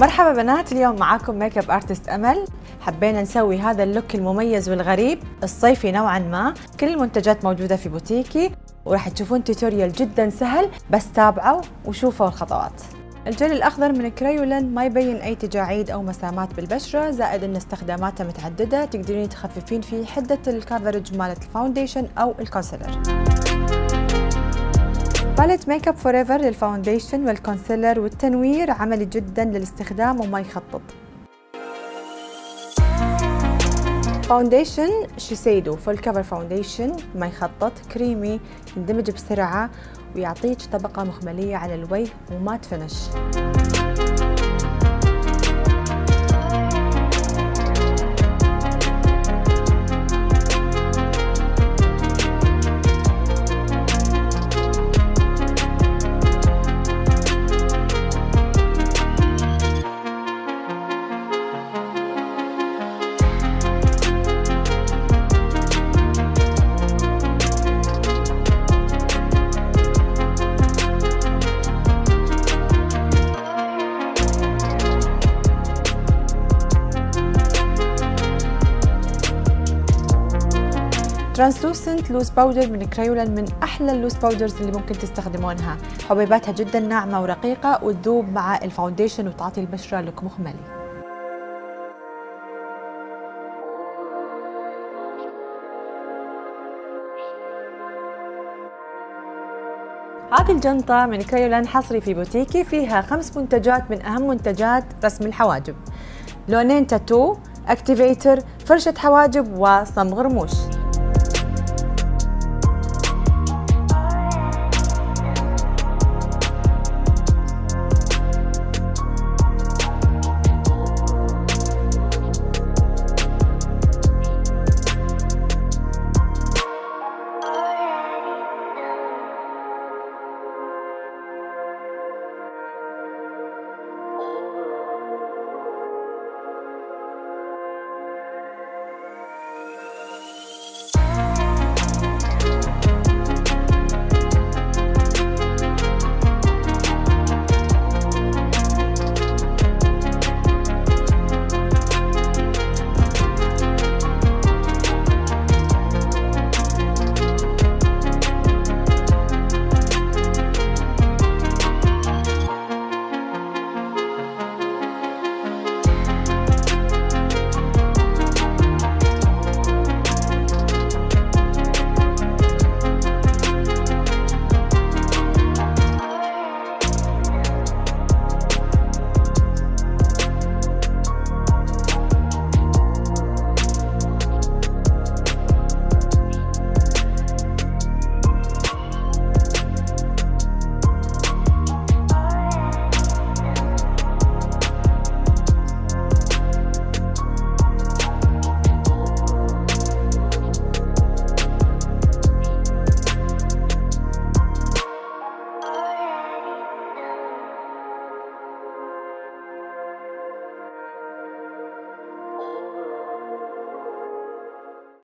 مرحبا بنات، اليوم معاكم ميك اب ارتست امل. حبينا نسوي هذا اللوك المميز والغريب الصيفي نوعا ما. كل المنتجات موجوده في بوتيكي وراح تشوفون توتوريال جدا سهل، بس تابعوا وشوفوا الخطوات. الجل الاخضر من كريولان ما يبين اي تجاعيد او مسامات بالبشره، زائد ان استخداماته متعدده، تقدرين تخففين في حده الكفرج مالت الفاونديشن او الكونسيلر. باليت ميك اب فور ايفر للفاونديشن والكونسيلر والتنوير، عملي جدا للاستخدام وما يخطط. فاونديشن شيسيدو فول كفر فاونديشن، ما يخطط، كريمي، يندمج بسرعه ويعطيك طبقه مخمليه على الوجه وما تفنش. ترانسلوسنت لوز باودر من كريولان من احلى اللوز باودرز اللي ممكن تستخدمونها، حبيباتها جدا ناعمه ورقيقه وتذوب مع الفاونديشن وتعطي البشره لوك مخملي. هذه الجنطة من كريولان حصري في بوتيكي، فيها 5 منتجات، من أهم منتجات رسم الحواجب، لونين تاتو، اكتيفيتر، فرشة حواجب وصمغ رموش.